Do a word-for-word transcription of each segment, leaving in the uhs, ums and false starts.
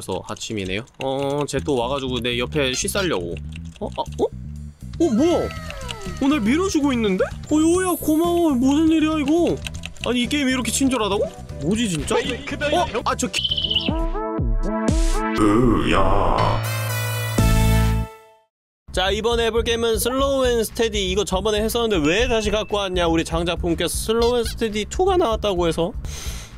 벌써 아침이네요. 어, 쟤 또 와가지고 내 옆에 쉬살려고. 어? 아, 어? 어, 뭐야? 어, 날 밀어주고 있는데? 어, 요야, 고마워. 무슨 일이야, 이거? 아니, 이 게임이 이렇게 친절하다고? 뭐지, 진짜? 어? 아, 저 키... 으야. 자, 이번에 해볼 게임은 슬로우 앤 스테디. 이거 저번에 했었는데 왜 다시 갖고 왔냐. 우리 장작품께서 슬로우 앤 스테디 투가 나왔다고 해서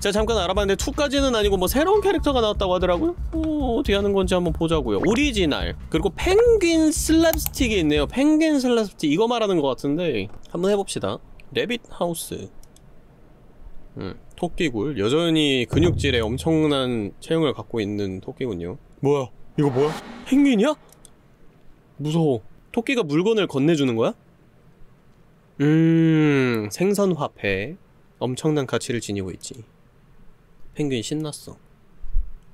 제가 잠깐 알아봤는데 투까지는 아니고 뭐 새로운 캐릭터가 나왔다고 하더라고요. 어, 어떻게 하는 건지 한번 보자고요. 오리지널. 그리고 펭귄 슬랩스틱이 있네요. 펭귄 슬랩스틱 이거 말하는 것 같은데 한번 해봅시다. 레빗 하우스. 음, 토끼굴. 여전히 근육질에 엄청난 체형을 갖고 있는 토끼군요. 뭐야? 이거 뭐야? 펭귄이야? 무서워. 토끼가 물건을 건네주는 거야? 음... 생선화폐. 엄청난 가치를 지니고 있지. 펭귄 신났어.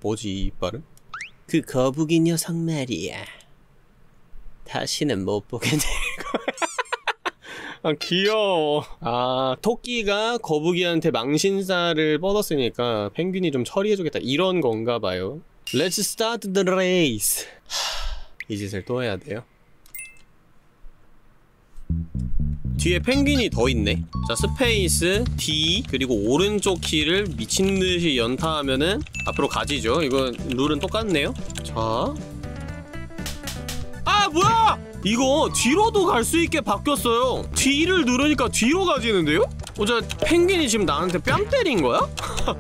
뭐지 이 이빨은? 그 거북이 녀석 말이야. 다시는 못 보게 될 거야. 아, 귀여워. 아, 토끼가 거북이한테 망신살을 뻗었으니까 펭귄이 좀 처리해주겠다 이런 건가 봐요. Let's start the race. 이 짓을 또 해야 돼요? 뒤에 펭귄이 더 있네. 자, 스페이스, D, 그리고 오른쪽 키를 미친듯이 연타하면은 앞으로 가지죠. 이건 룰은 똑같네요. 자. 아, 뭐야! 이거 뒤로도 갈 수 있게 바뀌었어요. 뒤를 누르니까 뒤로 가지는데요? 어, 저 펭귄이 지금 나한테 뺨 때린 거야?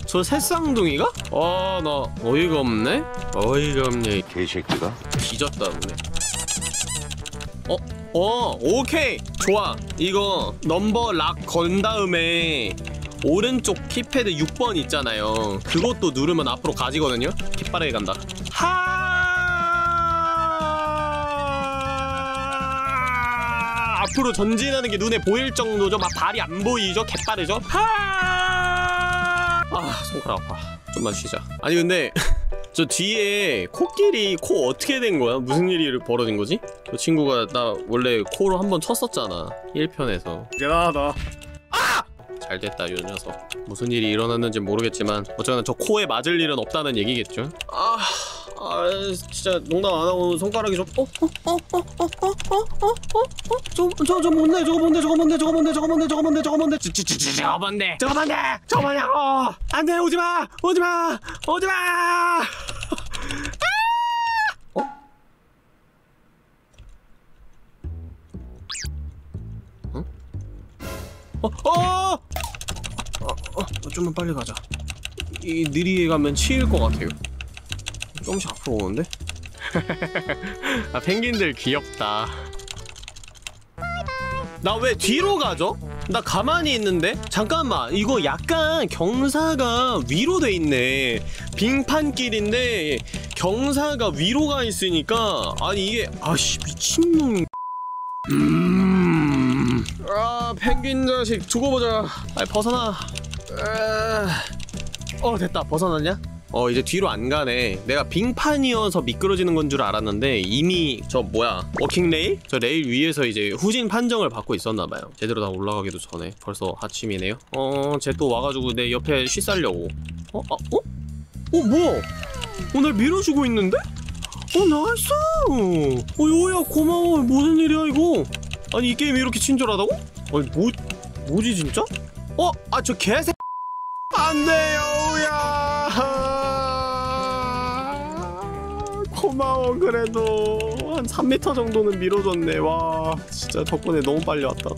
저 새쌍둥이가? 아, 나 어이가 없네? 어이가 없네. 개새끼가? 뒤졌다, 오늘. 어? 어, 오케이! 좋아. 이거 넘버 락 건 다음에 오른쪽 키패드 육 번 있잖아요. 그것도 누르면 앞으로 가지거든요? 깃빠르게 간다. 하! 앞으로 전진하는 게 눈에 보일 정도죠? 막 발이 안 보이죠? 개빠르죠? 하! 아, 손가락 아파. 좀만 쉬자. 아니, 근데. 저 뒤에 코끼리 코 어떻게 된 거야? 무슨 일이 벌어진 거지? 저 친구가 나 원래 코로 한번 쳤었잖아. 일 편에서. 미안하다. 아! 잘 됐다, 요 녀석. 무슨 일이 일어났는지 모르겠지만 어쨌거나 저 코에 맞을 일은 없다는 얘기겠죠? 아... 아... 진짜 농담 안 하고 손가락이 좀... 어? 어? 어? 어? 어? 어? 어? 어? 어? 저... 저... 저 뭔데? 저거 뭔데? 저거 뭔데? 저거 뭔데? 저거 뭔데? 저거 뭔데? 저거 뭔데? 저... 저... 저... 저거 뭔데? 저거 뭔데? 저거 뭔데? 어! 안 돼! 오지마! 오지마! 오지마! 어? 응? 어? 어! 어, 어, 좀만 빨리 가자. 이 느리게 가면 치일 것 같아요. 조금씩 앞으로 오는데? 아, 펭귄들 귀엽다. 나 왜 뒤로 가죠? 나 가만히 있는데? 잠깐만, 이거 약간 경사가 위로 돼 있네. 빙판길인데 경사가 위로 가 있으니까 아니 이게 아씨 미친놈. 음... 아, 펭귄 자식 두고 보자. 아이, 벗어나. 어, 됐다. 벗어났냐? 어, 이제 뒤로 안 가네. 내가 빙판이어서 미끄러지는 건 줄 알았는데 이미 저 뭐야 워킹 레일? 저 레일 위에서 이제 후진 판정을 받고 있었나봐요. 제대로 다 올라가기도 전에 벌써 아침이네요. 어, 쟤 또 와가지고 내 옆에 쉬살려고. 어? 아, 어? 어, 뭐야? 어, 날 밀어주고 있는데? 어, 나이스! 어, 요야, 고마워. 무슨 일이야, 이거? 아니, 이 게임이 이렇게 친절하다고? 아니, 뭐... 뭐지, 진짜? 어? 아, 저 개새... 안 돼요, 요야! 고마워. 그래도 한 삼 미터 정도는 밀어줬네. 와, 진짜 덕분에 너무 빨리 왔다.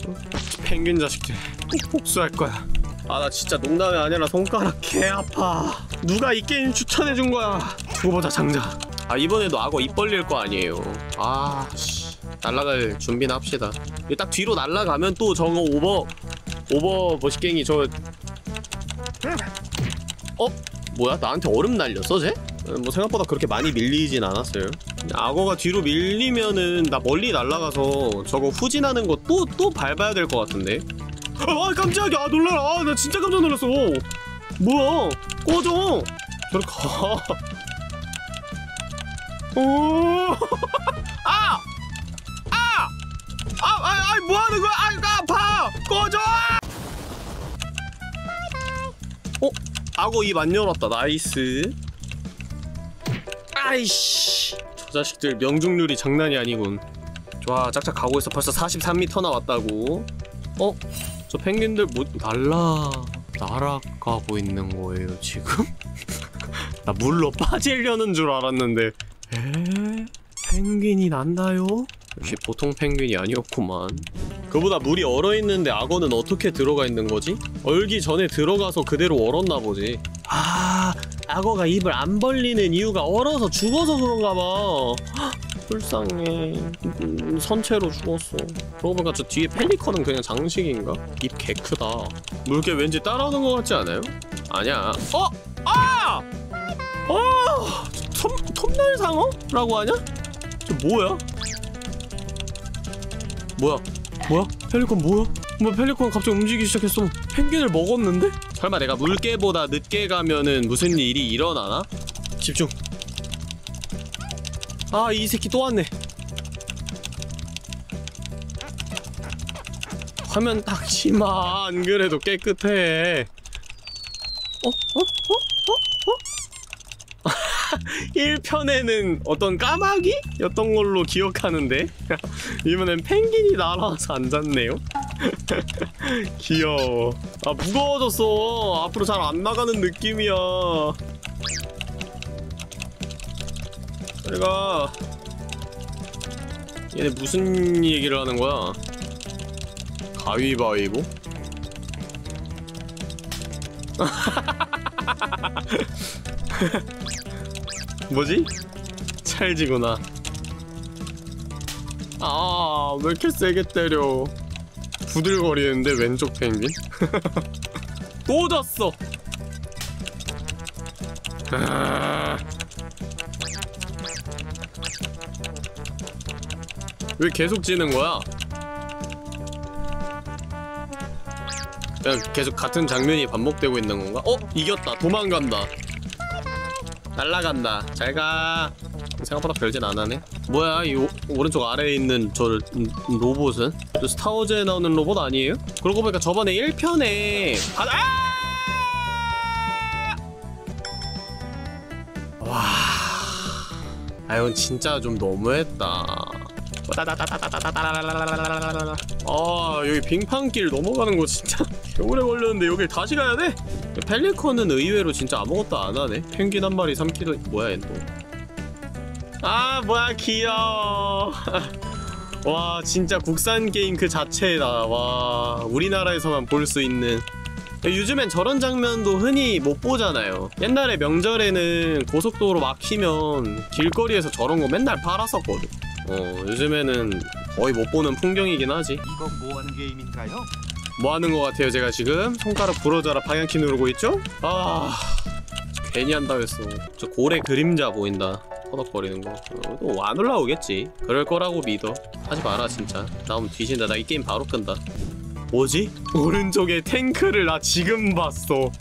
펭귄 자식들 꼭 복수할 거야. 아, 나 진짜 농담이 아니라 손가락 개 아파. 누가 이 게임 추천해준 거야. 두고 보자, 장자. 아, 이번에도 악어 입 벌릴 거 아니에요. 아, 씨. 날아갈 준비나 합시다. 딱 뒤로 날아가면 또 저거 오버 오버 머시갱이 저... 어? 뭐야? 나한테 얼음 날렸어, 쟤? 뭐 생각보다 그렇게 많이 밀리진 않았어요. 악어가 뒤로 밀리면은 나 멀리 날아가서 저거 후진하는 거 또 또 밟아야 될 것 같은데. 아, 깜짝이야. 아, 놀라라. 아, 나 진짜 깜짝 놀랐어. 뭐야? 꺼져. 저리 가. 오. 아! 아! 아! 아! 아! 뭐 하는 거야? 아, 나 아파. 꺼져. 어? 악어 입 안 열었다. 나이스. 아이씨, 저 자식들 명중률이 장난이 아니군. 좋아, 짝짝 가고 있어. 벌써 사십삼 미터 나왔다고. 어? 저 펭귄들 못 날라 날아가고 있는 거예요 지금? 나 물로 빠지려는 줄 알았는데. 에? 펭귄이 난다요? 역시 보통 펭귄이 아니었구만. 그보다 물이 얼어있는데 악어는 어떻게 들어가 있는 거지? 얼기 전에 들어가서 그대로 얼었나 보지. 아, 악어가 입을 안 벌리는 이유가 얼어서 죽어서 그런가 봐. 불쌍해. 음, 선체로 죽었어. 그러고 보니까 저 뒤에 펠리컨은 그냥 장식인가? 입 개 크다. 물개 왠지 따라오는 것 같지 않아요? 아니야. 어? 아! 어! 톱, 톱날상어? 라고 하냐? 저 뭐야? 뭐야? 뭐야? 펠리컨 뭐야? 뭐 펠리컨 갑자기 움직이기 시작했어. 펭귄을 먹었는데? 설마 내가 물개보다 늦게 가면은 무슨 일이 일어나나? 집중. 아, 이 새끼 또 왔네. 화면 닦지마. 안 그래도 깨끗해. 어? 어? 어? 어? 어? 일 편에는 어떤 까마귀였던 걸로 기억하는데 이번엔 펭귄이 날아와서 앉았네요. 귀여워. 아, 무거워졌어. 앞으로 잘 안 나가는 느낌이야. 내가 얘네 무슨 얘기를 하는 거야? 가위바위보? 뭐지? 찰지구나. 아, 왜 이렇게 세게 때려. 부들거리는데 왼쪽 펭귄? 또 졌어. 왜 계속 지는 거야? 그냥 계속 같은 장면이 반복되고 있는 건가? 어? 이겼다. 도망간다. 날라간다. 잘 가. 생각보다 별짓 안 하네. 뭐야, 이 오, 오른쪽 아래에 있는 저 로봇은? 저 스타워즈에 나오는 로봇 아니에요? 그러고 보니까 저번에 일 편에 아! 아! 와... 아, 이건 진짜 좀 너무했다. 아, 여기 빙판길 넘어가는 거 진짜 오래 걸렸는데 여길 다시 가야 돼? 펠리컨은 의외로 진짜 아무것도 안 하네. 펭귄 한 마리 삼키도 뭐야, 얘 또. 아, 뭐야, 귀여워. 와, 진짜 국산 게임 그 자체다. 와, 우리나라에서만 볼 수 있는. 요즘엔 저런 장면도 흔히 못 보잖아요. 옛날에 명절에는 고속도로 막히면 길거리에서 저런 거 맨날 팔았었거든. 어, 요즘에는 거의 못 보는 풍경이긴 하지. 이건 뭐 하는 게임인가요? 뭐 하는 것 같아요, 제가 지금? 손가락 부러져라 방향키 누르고 있죠? 아, 괜히 한다고 했어. 저 고래 그림자 보인다. 허덕거리는 거. 또 안 올라오겠지. 그럴 거라고 믿어. 하지 마라, 진짜. 나오면 뒤진다. 나 이 게임 바로 끈다. 뭐지? 오른쪽에 탱크를 나 지금 봤어.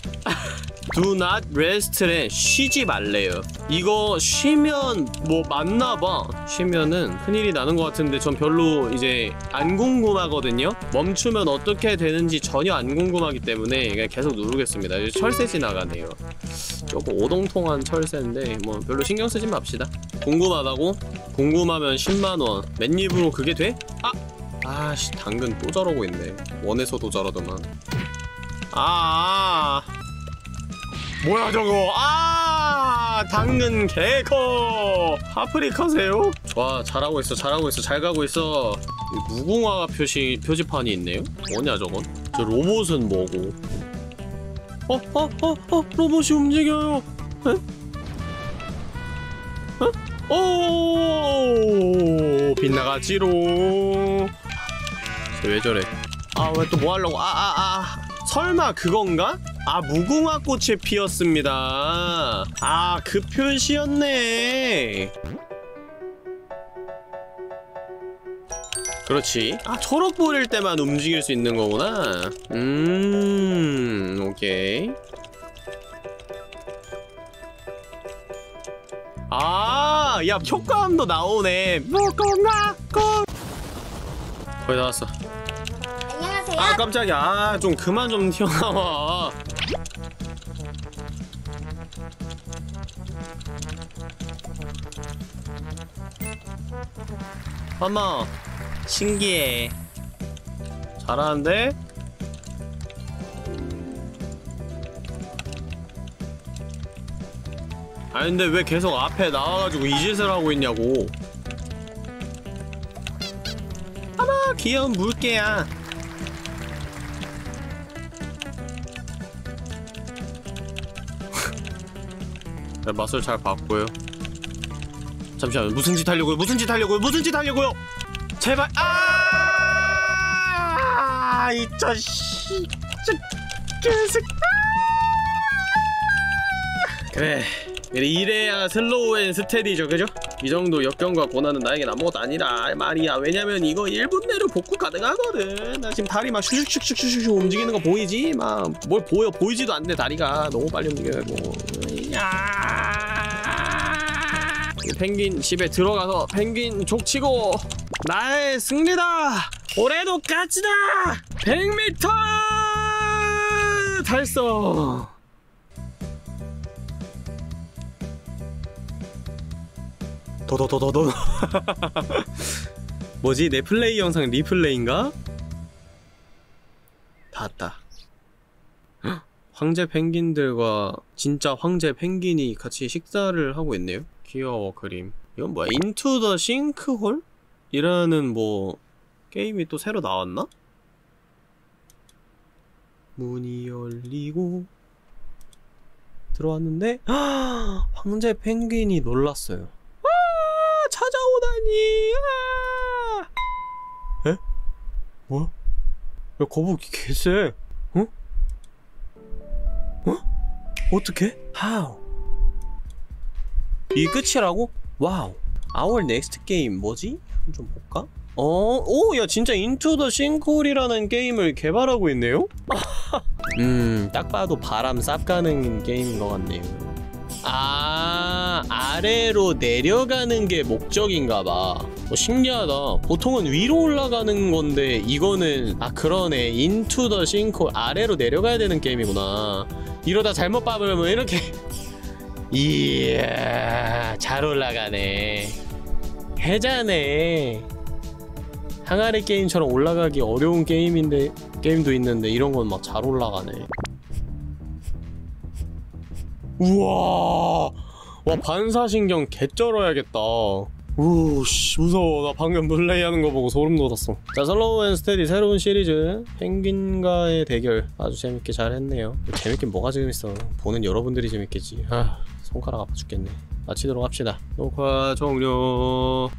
Do not rest는 쉬지 말래요. 이거 쉬면 뭐 맞나봐. 쉬면은 큰일이 나는 것 같은데 전 별로 이제 안 궁금하거든요. 멈추면 어떻게 되는지 전혀 안 궁금하기 때문에 그냥 계속 누르겠습니다. 철새 지나가네요. 조금 오동통한 철새인데 뭐 별로 신경 쓰지 맙시다. 궁금하다고? 궁금하면 십만 원. 맨입으로 그게 돼? 아! 아씨, 당근 또 저러고 있네. 원에서도 저러더만. 아아, 뭐야 저거. 아, 당근 개커. 파프리카세요? 좋아, 잘하고 있어, 잘하고 있어, 잘 가고 있어. 무궁화 표시 표지판이 있네요. 뭐냐 저건? 저 로봇은 뭐고? 어? 어? 어? 어? 로봇이 움직여요. 에? 에? 오, 빗나가지로. 저 왜 저래? 아, 왜 또 뭐 하려고? 아, 아, 아. 설마 그건가? 아, 무궁화 꽃이 피었습니다. 아, 그 표시였네. 그렇지. 아, 초록 보일 때만 움직일 수 있는 거구나. 음, 오케이. 아, 야, 효과음도 나오네. 무궁화 꽃. 거의 다 왔어. 안녕하세요. 아, 깜짝이야. 아, 좀 그만 좀 튀어나와. 어머 신기해. 잘하는데? 아니 근데 왜 계속 앞에 나와가지고 이 짓을 하고 있냐고. 어머 귀여운 물개야. 맛을 잘 봤고요. 잠시만요. 무슨 짓 하려고요? 무슨 짓 하려고요? 무슨 짓 하려고요? 제발. 아! 이 자식. 계속. 그래. 이래야 슬로우 앤 스테디죠, 그죠? 이 정도 역경과 고난은 나에겐 아무것도 아니라 말이야. 왜냐면 이거 일 분 내로 복구 가능하거든. 나 지금 다리 막 슉슉슉슉슉 움직이는 거 보이지? 막 뭘 보여? 보이지도 않네. 다리가 너무 빨리 움직여가지고. 야! 펭귄 집에 들어가서 펭귄 족치고 나의 승리다. 올해도 까치다. 백 미터 달성. 도도도도도. 뭐지? 내 플레이 영상 리플레이인가? 다 왔다. 황제 펭귄들과 진짜 황제 펭귄이 같이 식사를 하고 있네요. 귀여워. 그림 이건 뭐야? Into the Sinkhole? 이라는 뭐 게임이 또 새로 나왔나? 문이 열리고 들어왔는데 헉! 황제 펭귄이 놀랐어요. 아, 찾아오다니. 아! 에? 뭐야? 야 거북이 개쎄. 응? 어? 어떻게? How? 이 끝이라고? 와우. Our next game 뭐지? 좀 볼까? 어, 오, 야 진짜 Into the Sinkhole이라는 게임을 개발하고 있네요? 음, 딱 봐도 바람 쌉 가는 게임인 것 같네요. 아, 아래로 내려가는 게 목적인가 봐. 어, 신기하다. 보통은 위로 올라가는 건데 이거는 아 그러네. Into the Sinkhole 아래로 내려가야 되는 게임이구나. 이러다 잘못 밟으면 이렇게. 이야 잘 올라가네. 해자네. 항아리 게임처럼 올라가기 어려운 게임인데 게임도 있는데 이런 건 막 잘 올라가네. 우와. 와 반사신경 개쩔어야겠다. 우씨 무서워. 나 방금 플레이하는 거 보고 소름 돋았어. 자 슬로우 앤 스테디 새로운 시리즈 펭귄과의 대결 아주 재밌게 잘 했네요. 재밌긴 뭐가 재밌어. 보는 여러분들이 재밌겠지. 아 손가락 아파 죽겠네. 마치도록 합시다. 녹화 종료.